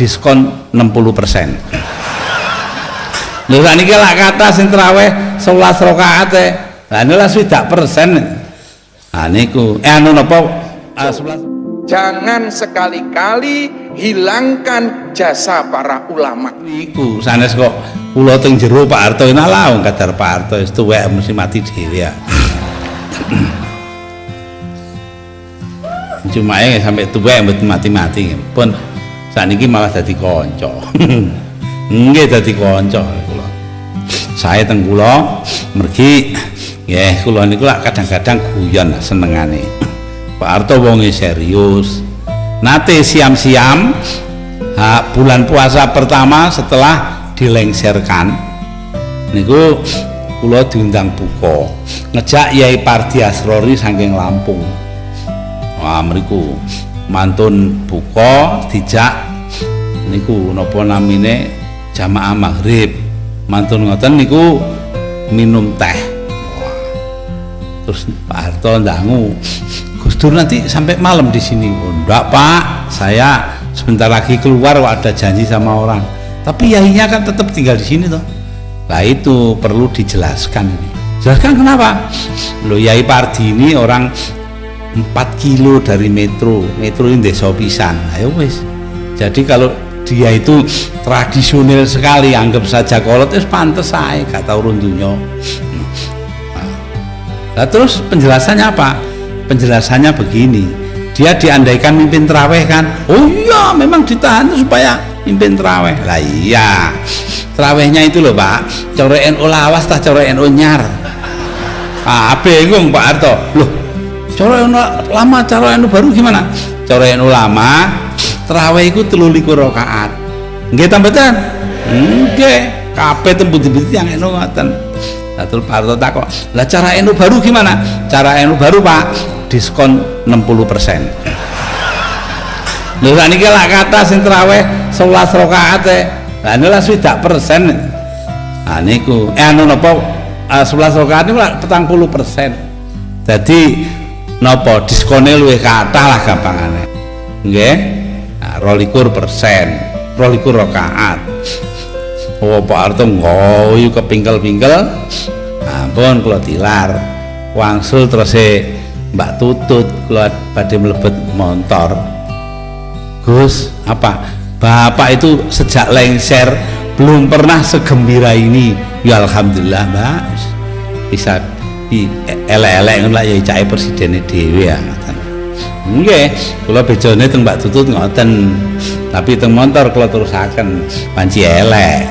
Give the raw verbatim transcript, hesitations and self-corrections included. diskon enam puluh persen. Lha niki lak kata sing traweh sebelas rakaat e. Lah niku swidak persen. Nah niku eh anu napa sebelas. Jangan sekali-kali hilangkan jasa para ulama. Niku sanes kok kula teng jero Pak Harto enak laung kadar Pak Harto wis tuwek mesti mati dhewe ya. Cuma ya sampai tua yang mati-mati pun saat ini malah jadi konco nggih jadi konco saya tenggulo mergi ya kulo niku lah kadang-kadang guyon senengane Pak Harto wonge serius nate siam-siam bulan puasa pertama setelah dilengserkan niku kulo diundang buka ngejak Yai Pardi Asrori saking Lampung. Wah meriku mantun buka dijak niku nopo namine jamaah maghrib mantun ngoten niku minum teh. Wah. Terus Pak Harto ndangu Gus Dur nanti sampai malam di sini. Enggak Pak, saya sebentar lagi keluar ada janji sama orang. Tapi yainya kan tetap tinggal di sini toh. Lah itu perlu dijelaskan ini. Jelaskan kenapa? Lo Yai Pardi ini orang empat kilo dari metro metro ini desa pisan. Ayo wis jadi kalau dia itu tradisional sekali anggap saja kolot itu pantes aja kata urun dunyo. Nah, terus penjelasannya apa? Penjelasannya begini, dia diandaikan mimpin terawih kan. Oh iya memang ditahan supaya mimpin terawih lah. Iya terawihnya itu loh Pak core N U lawas tah core N U nyar. Ah bingung Pak Harto loh cara yang lama, cara yang baru gimana? Cara yang lama terawih itu telu likur rakaat nggih ta mboten? Nggih kabeh tembut-tembut yang eno ngoten. Lah terus Pak Harto takok lah cara eno baru gimana? Cara eno baru Pak diskon enam puluh persen. Lha niki lak kata sing terawih sebelas rakaat e lah niku lah swidak persen. Nah niku eh anu napa sebelas rakaat niku lak petang puluh persen. Jadi nopo diskonnya luwih kathah lah gampangane nggih rolikur persen rolikur rakaat. Oh Pak Harto ngoyu kepingkel-pingkel ampun kula tilar wangsul terus e Mbak Tutut kula badhe mlebet montor Gus apa Bapak itu sejak lengser belum pernah segembira ini ya. Alhamdulillah Mbak bisa elek-elek ngono lak ya cake presidene dhewe ya ngoten. Nggih, kula bejone teng Mbak Tutut ngoten. Tapi teng montor kula terusaken panci elek.